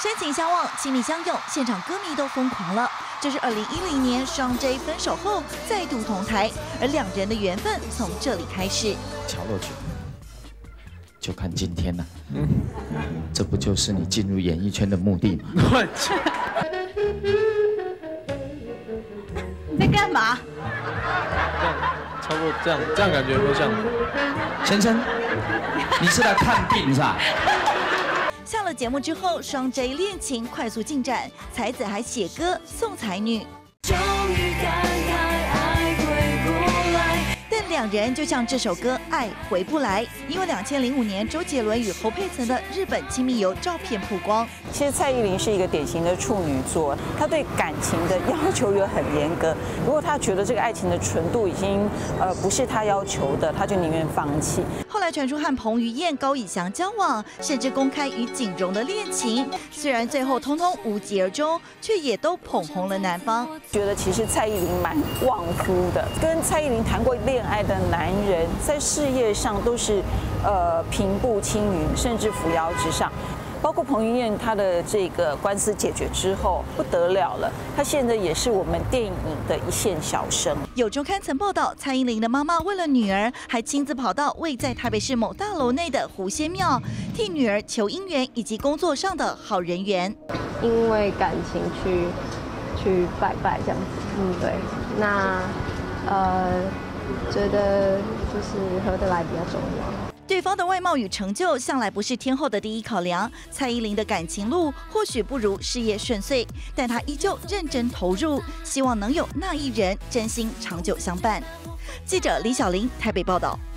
深情相望，亲密相拥，现场歌迷都疯狂了。这是2010年双 J 分手后再度同台，而两人的缘分从这里开始。瞧多久？就看今天了。这不就是你进入演艺圈的目的吗？我去！你在干嘛？超过这样感觉多像。先生，你是来看病是吧？ 下了节目之后，双 J 恋情快速进展，才子还写歌送才女。终于感慨爱回不来，但两人就像这首歌《爱回不来》，因为2005年周杰伦与侯佩岑的日本亲密游照片曝光。其实蔡依林是一个典型的处女座，她对感情的要求也很严格。如果她觉得这个爱情的纯度已经不是她要求的，她就宁愿放弃。 后来传出和彭于晏、高以翔交往，甚至公开与景荣的恋情。虽然最后通通无疾而终，却也都捧红了男方。觉得其实蔡依林蛮旺夫的，跟蔡依林谈过恋爱的男人，在事业上都是平步青云，甚至扶摇直上。包括彭于晏，他的这个官司解决之后不得了了，他现在也是我们电影的一线小生。 有周刊曾报道，蔡依林的妈妈为了女儿，还亲自跑到位在台北市某大楼内的狐仙庙，替女儿求姻缘以及工作上的好人缘。因为感情去拜拜这样子，对。那觉得就是合得来比较重要。对方的外貌与成就向来不是天后的第一考量，蔡依林的感情路或许不如事业顺遂，但她依旧认真投入，希望能有那一人真心长久相伴。记者李小玲台北报道。